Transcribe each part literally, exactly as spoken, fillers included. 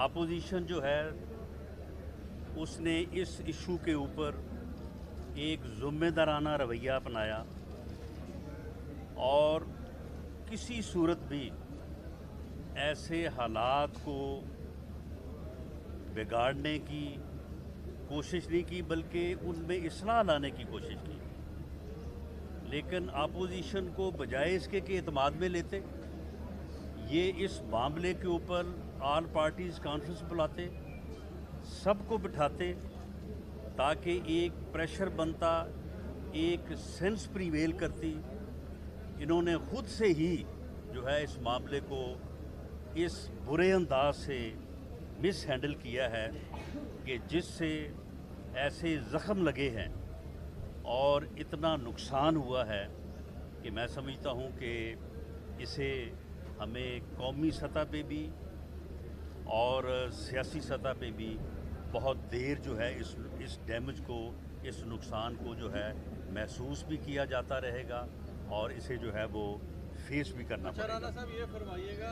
Opposition जो है उसने इस इशू के ऊपर एक ज़िम्मेदाराना रवैया अपनाया और किसी सूरत भी ऐसे हालात को बिगाड़ने की कोशिश नहीं की, बल्कि उनमें इस्लाह लाने की कोशिश की। लेकिन अपोजिशन को बजाय इसके कि एतमाद में लेते, ये इस मामले के ऊपर आल पार्टीज़ कॉन्फ्रेंस बुलाते, सबको बिठाते, ताकि एक प्रेशर बनता, एक सेंस प्रीवेल करती। इन्होंने ख़ुद से ही जो है इस मामले को इस बुरे अंदाज से मिस हैंडल किया है कि जिससे ऐसे ज़ख़म लगे हैं और इतना नुकसान हुआ है कि मैं समझता हूँ कि इसे हमें कौमी सतह पे भी और सियासी सतह पे भी बहुत देर जो है इस इस डैमेज को, इस नुकसान को जो है महसूस भी किया जाता रहेगा और इसे जो है वो फेस भी करना पड़ेगा। राणा साहब ये फरमाइएगा,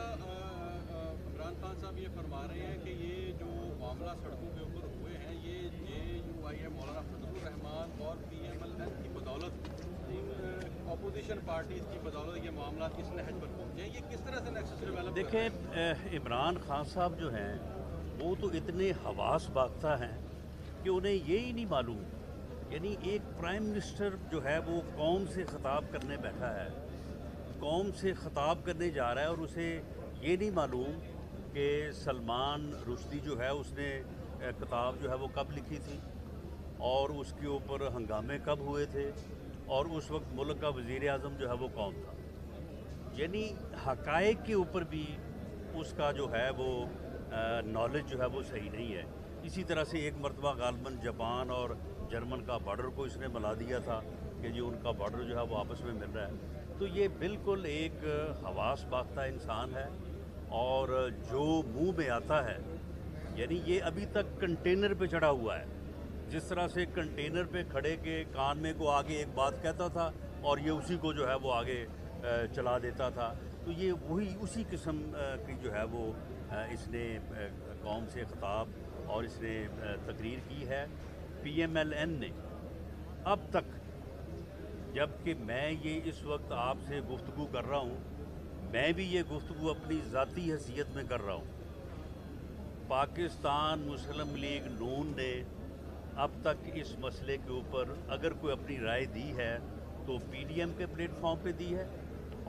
इमरान खान साहब ये फरमा रहे हैं कि ये जो मामला सड़कों के ऊपर हुए हैं ये जे यू आई एफ मौलाना फजलुर रहमान और पी एम एल एन की बदौलत, अपोजिशन पार्टीज की बदौलत ये मामला किस नहज पर पहुँचे, ये किस तरह से नेक्स्ट डेवलप? देखिए, इमरान खान साहब जो हैं वो तो इतने हवास बाख्ता हैं कि उन्हें ये ही नहीं मालूम, यानी एक प्राइम मिनिस्टर जो है वो कौम से ख़िताब करने बैठा है, कौम से ख़िताब करने जा रहा है और उसे ये नहीं मालूम कि सलमान रुश्दी जो है उसने किताब जो है वो कब लिखी थी और उसके ऊपर हंगामे कब हुए थे और उस वक्त मुल्क का वज़ीर आज़म जो है वो कौन था। यानी हक़ाइक़ के ऊपर भी उसका जो है वो नॉलेज जो है वो सही नहीं है। इसी तरह से एक मरतबा गालबन जापान और जर्मन का बॉर्डर को इसने मिला दिया था कि जी उनका बॉर्डर जो है वो आपस में मिल रहा है। तो ये बिल्कुल एक हवास बाख्ता इंसान है और जो मुंह में आता है, यानी ये अभी तक कंटेनर पे चढ़ा हुआ है। जिस तरह से कंटेनर पे खड़े के कान में को आगे एक बात कहता था और ये उसी को जो है वो आगे चला देता था, तो ये वही उसी किस्म की जो है वो इसने कौम से खिताब और इसने तकरीर की है। पी एम एल एन ने अब तक, जबकि मैं ये इस वक्त आपसे गुफ्तगू कर रहा हूँ, मैं भी ये गुफ्तगू अपनी ज़ाती हैसियत में कर रहा हूँ, पाकिस्तान मुस्लिम लीग नून ने अब तक इस मसले के ऊपर अगर कोई अपनी राय दी है तो पी डी एम के प्लेटफॉर्म पे दी है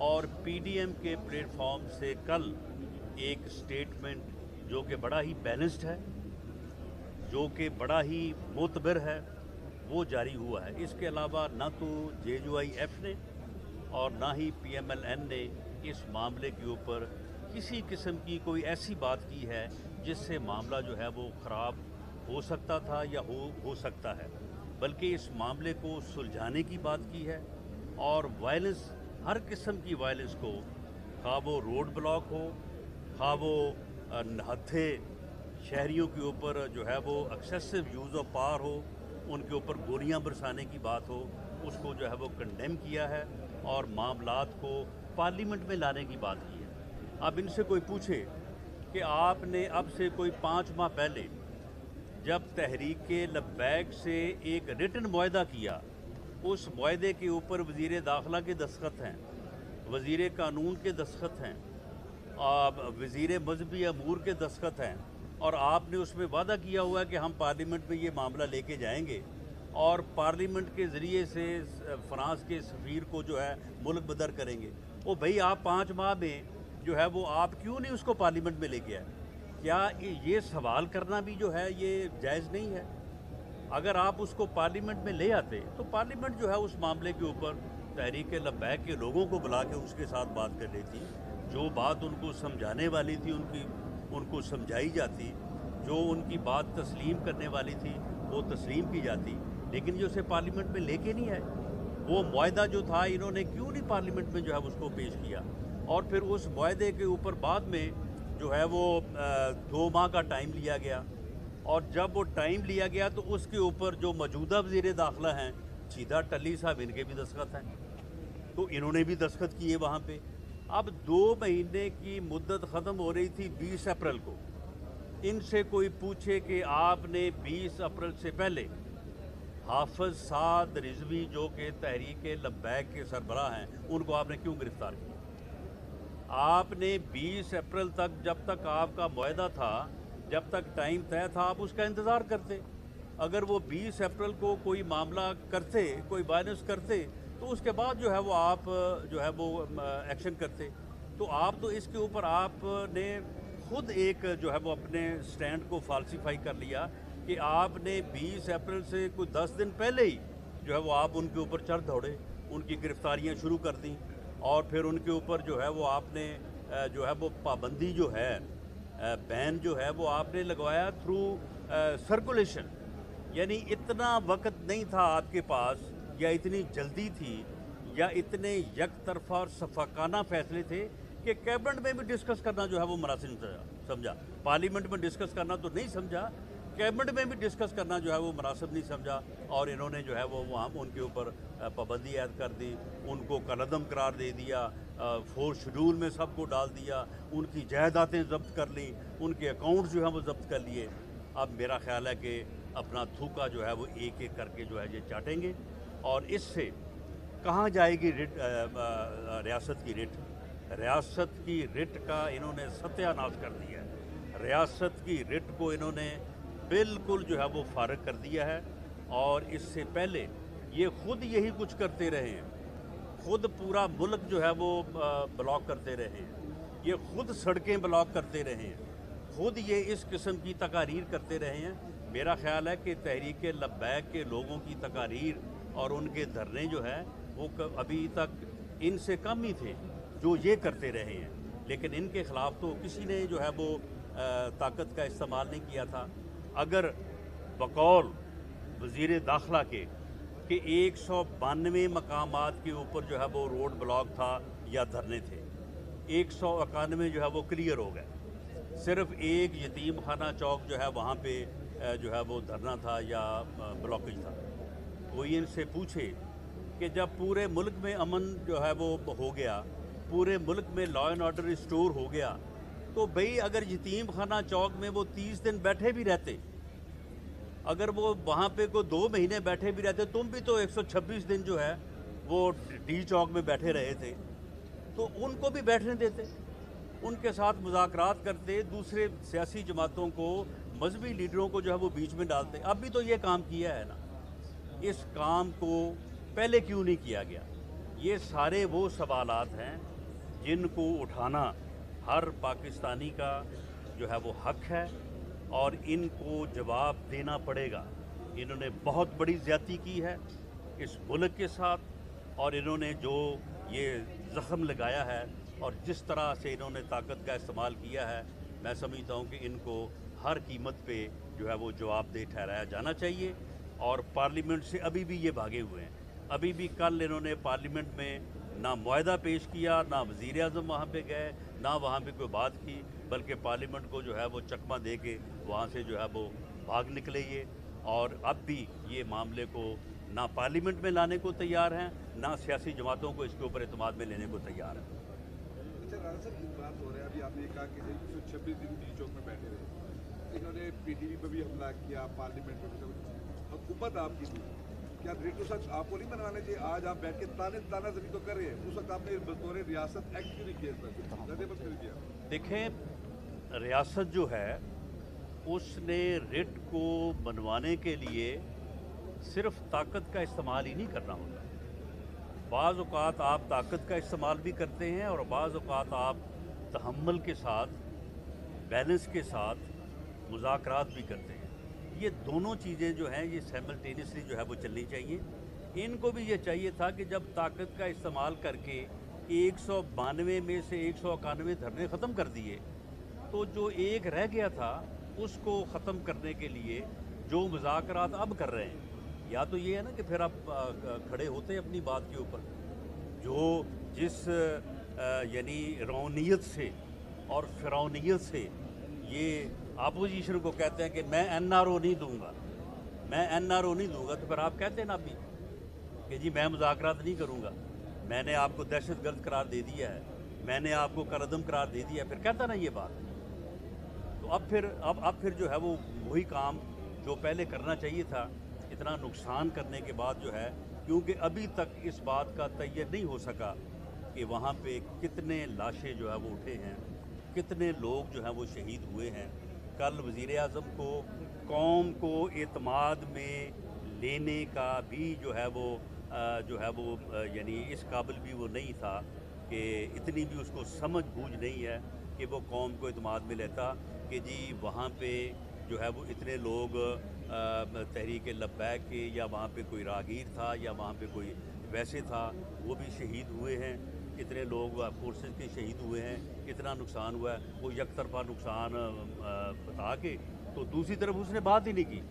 और पी डी एम के प्लेटफॉर्म से कल एक स्टेटमेंट जो कि बड़ा ही बैलेंस्ड है, जो कि बड़ा ही मोतबर है, वो जारी हुआ है। इसके अलावा ना तो जे यू आई एफ ने और ना ही पी एम एल एन ने इस मामले के ऊपर किसी किस्म की कोई ऐसी बात की है जिससे मामला जो है वो ख़राब हो सकता था या हो हो सकता है, बल्कि इस मामले को सुलझाने की बात की है और वायलेंस, हर किस्म की वायलेंस को, खा वो रोड ब्लॉक हो, खा वो नहत्थे शहरियों के ऊपर जो है वो एक्सेसिव यूज़ ऑफ पावर हो, उनके ऊपर गोलियां बरसाने की बात हो, उसको जो है वो कंडेम किया है और मामलात को पार्लियामेंट में लाने की बात की है। अब इनसे कोई पूछे कि आपने अब से कोई पाँच माह पहले जब तहरीके लब्बैक से एक रिटन मुआहदा किया, उस मुआहदे के ऊपर वज़ीर दाखिला के दस्तखत हैं, वज़ीर कानून के दस्तखत हैं, वज़ीर मजहबी अमूर के दस्तखत हैं और आपने उसमें वादा किया हुआ है कि हम पार्लियामेंट में ये मामला लेके जाएंगे और पार्लियामेंट के ज़रिए से फ्रांस के सफ़ीर को जो है मुल्क बदर करेंगे। ओ भाई, आप पाँच माह में जो है वो आप क्यों नहीं उसको पार्लियामेंट में लेके आए? क्या ये सवाल करना भी जो है ये जायज़ नहीं है? अगर आप उसको पार्लियामेंट में ले आते तो पार्लियामेंट जो है उस मामले के ऊपर तहरीक लब्बैक के लोगों को बुला के उसके साथ बात कर लेती, जो बात उनको समझाने वाली थी उनकी उनको समझाई जाती, जो उनकी बात तस्लीम करने वाली थी वो तस्लीम की जाती। लेकिन ये उसे पार्लियामेंट में लेके नहीं आए। वो मुआहदा जो था इन्होंने क्यों नहीं पार्लियामेंट में जो है उसको पेश किया? और फिर उस मुआहदे के ऊपर बाद में जो है वो दो माह का टाइम लिया गया और जब वो टाइम लिया गया तो उसके ऊपर जो मौजूदा वज़ीर दाखिला हैं सीधा टल्ली साहब, इनके भी दस्तखत हैं, तो इन्होंने भी दस्तखत किए वहाँ पर। अब दो महीने की मुद्दत ख़त्म हो रही थी बीस अप्रैल को, इनसे कोई पूछे कि आपने बीस अप्रैल से पहले हाफिज साद रिजवी जो कि तहरीक-ए-लब्बैक के सरबराह हैं उनको आपने क्यों गिरफ्तार किया? आपने बीस अप्रैल तक, जब तक आपका मुआहदा था, जब तक टाइम तय था, आप उसका इंतज़ार करते। अगर वो बीस अप्रैल को कोई मामला करते, कोई बायनेस करते, तो उसके बाद जो है वो आप जो है वो एक्शन करते। तो आप तो इसके ऊपर आपने खुद एक जो है वो अपने स्टैंड को फाल्सिफाई कर लिया कि आपने बीस अप्रैल से कुछ दस दिन पहले ही जो है वो आप उनके ऊपर चढ़ दौड़े, उनकी गिरफ्तारियां शुरू कर दी और फिर उनके ऊपर जो है वो आपने जो है वो पाबंदी जो है, बैन जो है वो आपने लगवाया थ्रू सर्कुलेशन। यानी इतना वक्त नहीं था आपके पास, या इतनी जल्दी थी, या इतने यकतरफा और सफाकाना फैसले थे कि कैबिनेट में भी डिस्कस करना जो है वो मुनासिब समझा, पार्लियामेंट में डिस्कस करना तो नहीं समझा, कैबिनेट में भी डिस्कस करना जो है वो मुनासिब नहीं समझा। और इन्होंने जो है वो वहाँ उनके ऊपर पाबंदी ऐद कर दी, उनको कलदम करार दे दिया, फोर शेड्यूल में सबको डाल दिया, उनकी जायदादें जब्त कर ली, उनके अकाउंट जो है वो जब्त कर लिए। अब मेरा ख्याल है कि अपना थूका जो है वो एक एक करके जो है ये चाटेंगे और इससे कहाँ जाएगी रिट, रियासत की रिट। रियासत की रिट का इन्होंने सत्यानाश कर दिया है। रियासत की रिट को इन्होंने बिल्कुल जो है वो फारग कर दिया है। और इससे पहले ये खुद यही कुछ करते रहे हैं, खुद पूरा मुल्क जो है वो ब्लॉक करते रहे हैं, ये खुद सड़कें ब्लॉक करते रहे हैं, खुद ये इस किस्म की तकारीर करते रहे हैं। मेरा ख्याल है कि तहरीक लब्बैक के लोगों की तकारीर और उनके धरने जो है वो अभी तक इनसे कम ही थे जो ये करते रहे हैं, लेकिन इनके ख़िलाफ़ तो किसी ने जो है वो आ, ताकत का इस्तेमाल नहीं किया था। अगर बकौल वज़ीर दाखिला के कि एक सौ बानवे मकामात के ऊपर जो है वो रोड ब्लॉक था या धरने थे, एक सौ इक्यानवे जो है वो क्लियर हो गए। सिर्फ एक यतीम खाना चौक जो है वहाँ पे जो है वो धरना था या ब्लॉकेज था। कोई इनसे पूछे कि जब पूरे मुल्क में अमन जो है वो हो गया, पूरे मुल्क में लॉ एंड ऑर्डर रिस्टोर हो गया, तो भाई अगर यतीम खाना चौक में वो तीस दिन बैठे भी रहते, अगर वो वहाँ पे को दो महीने बैठे भी रहते, तुम भी तो एक सौ छब्बीस दिन जो है वो डी चौक में बैठे रहे थे, तो उनको भी बैठने देते, उनके साथ मुज़ाकरात करते, दूसरे सियासी जमातों को, मजहबी लीडरों को जो है वो बीच में डालते। अब भी तो ये काम किया है ना, इस काम को पहले क्यों नहीं किया गया? ये सारे वो सवालात हैं जिनको उठाना हर पाकिस्तानी का जो है वो हक है और इनको जवाब देना पड़ेगा। इन्होंने बहुत बड़ी ज़्यादती की है इस मुल्क के साथ और इन्होंने जो ये ज़ख़म लगाया है और जिस तरह से इन्होंने ताकत का इस्तेमाल किया है, मैं समझता हूँ कि इनको हर कीमत पे जो है वो जवाब दे ठहराया जाना चाहिए। और पार्लियामेंट से अभी भी ये भागे हुए हैं। अभी भी कल इन्होंने पार्लियामेंट में ना मुआहदा पेश किया, ना वज़ीर आज़म वहाँ पर गए, ना वहाँ पे कोई बात की, बल्कि पार्लियामेंट को जो है वो चकमा दे के वहाँ से जो है वो भाग निकले ये। और अब भी ये मामले को ना पार्लियामेंट में लाने को तैयार हैं, ना सियासी जमातों को इसके ऊपर एतमाद में लेने को तैयार हैं। इन्होंने पीडीएम पर भी हमला किया, पार्लियामेंट में, हुकूमत आपकी थी, क्या रेट उस वक्त आपको नहीं मनवाना चाहिए? आज आप बैठ के ताने ताना जमीन तो कर रहे हैं, उस वक्त आपने बतौर रियासत एक्ट क्यों नहीं किया? सर देखें, रियासत जो है उसने रेट को मनवाने के लिए सिर्फ ताकत का इस्तेमाल ही नहीं करना होता। बाज़ औक़ात आप ताकत का इस्तेमाल भी करते हैं और बाज़ औक़ात आप तहम्मुल के साथ, बैलेंस के साथ मुज़ाकरात भी करते हैं। ये दोनों चीज़ें जो हैं ये साइमल्टेनियसली जो है वो चलनी चाहिए। इनको भी ये चाहिए था कि जब ताकत का इस्तेमाल करके एक सौ बानवे में से एक सौ इक्यानवे धरने ख़त्म कर दिए, तो जो एक रह गया था उसको ख़त्म करने के लिए जो मुज़ाकरात अब कर रहे हैं, या तो ये है ना कि फिर आप खड़े होते अपनी बात के ऊपर, जो जिस यानी रौनियत से और फिरौनियत से ये अपोजिशन को कहते हैं कि मैं एन आर ओ नहीं दूंगा, मैं एन आर ओ नहीं दूंगा, तो फिर आप कहते हैं ना अभी कि जी मैं मुज़ाकरात नहीं करूंगा, मैंने आपको दहशत गर्द करार दे दिया है, मैंने आपको करदम करार दे दिया है, फिर कहता ना ये बात। तो अब फिर अब अब फिर जो है वो वही काम जो पहले करना चाहिए था, इतना नुकसान करने के बाद जो है, क्योंकि अभी तक इस बात का तय नहीं हो सका कि वहाँ पे कितने लाशें जो है वो उठे हैं, कितने लोग जो हैं वो शहीद हुए हैं। कल वज़ीर आज़म को कौम को एतमाद में लेने का भी जो है वो जो है वो यानी इस काबिल भी वो नहीं था कि इतनी भी उसको समझ बूझ नहीं है कि वो कौम को एतमाद में लेता कि जी वहाँ पे जो है वो इतने लोग तहरीक लब्बैक के, या वहाँ पे कोई रागीर था या वहाँ पे कोई वैसे था, वो भी शहीद हुए हैं, इतने लोग फोर्सेस के शहीद हुए हैं, इतना नुकसान हुआ है। वो यकतरफा नुकसान बता के तो दूसरी तरफ उसने बात ही नहीं की,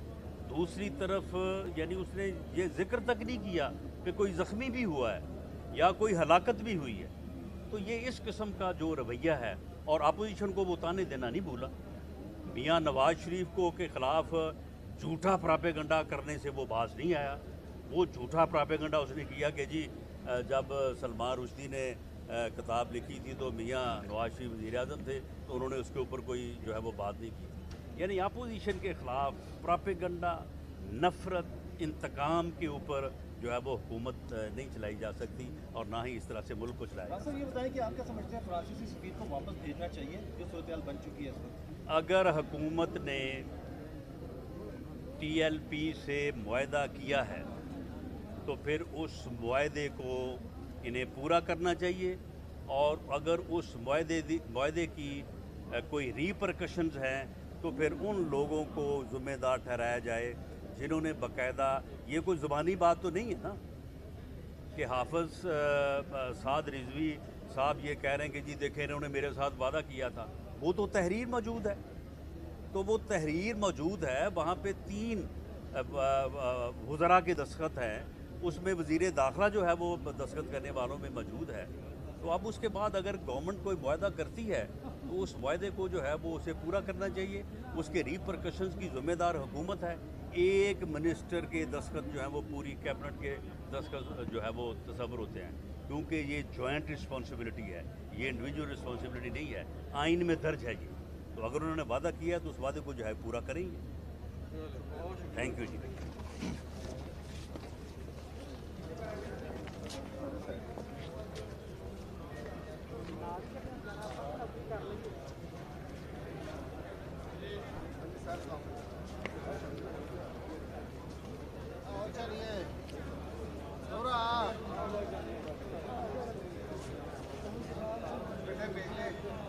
दूसरी तरफ यानी उसने ये जिक्र तक नहीं किया कि कोई ज़ख्मी भी हुआ है या कोई हलाकत भी हुई है। तो ये इस किस्म का जो रवैया है, और अपोजिशन को वो ताने देना नहीं भूला, मियां नवाज शरीफ को के ख़िलाफ़ झूठा प्रापेगंडा करने से वो बाज नहीं आया। वो झूठा प्रापेगंडा उसने किया कि जी जब सलमान रुश्दी ने किताब लिखी थी तो मियां नवाज शरीफ वज़ीर आज़म थे, तो उन्होंने उसके ऊपर कोई जो है वो बात नहीं की। यानी अपोजिशन के ख़िलाफ़ प्रापेगंडा, नफ़रत, इंतकाम के ऊपर जो है वो हुकूमत नहीं चलाई जा सकती और ना ही इस तरह से मुल्क को चलाया जा सकता। ये बताएं कि आप क्या समझते हैं, फ़राशी सी स्पीड को वापस भेजना चाहिए जो सूरत बन चुकी है इस? अगर हुकूमत ने टी एल पी से मुआहदा किया है तो फिर उस मुआहदे को इन्हें पूरा करना चाहिए, और अगर उस मुआहदे मुआहदे की कोई रिपरकशंस हैं तो फिर उन लोगों को ज़िम्मेदार ठहराया जाए जिन्होंने बाकायदा, ये कोई ज़ुबानी बात तो नहीं है ना कि हाफिज़ साद रिजवी साहब ये कह रहे हैं कि जी देखें इन्होंने मेरे साथ वादा किया था। वो तो तहरीर मौजूद है, तो वो तहरीर मौजूद है, वहाँ पे तीन वज़रा के दस्तखत हैं, उसमें वज़ीर दाखिला जो है वो दस्तखत करने वालों में मौजूद है। तो अब उसके बाद अगर गवर्नमेंट कोई वादा करती है तो उस वादे को जो है वो उसे पूरा करना चाहिए, उसके रिपरकशंस की ज़िम्मेदार हुकूमत है। एक मिनिस्टर के दस्तखत जो है वो पूरी कैबिनेट के दस्तखत जो है वो तस्वर होते हैं, क्योंकि ये जॉइंट रिस्पॉन्सिबिलिटी है, ये इंडिविजुअल रिस्पॉन्सिबिलिटी नहीं है, आइन में दर्ज है ये। तो अगर उन्होंने वादा किया है तो उस वादे को जो है पूरा करेंगे। Thank you ji. Thank you.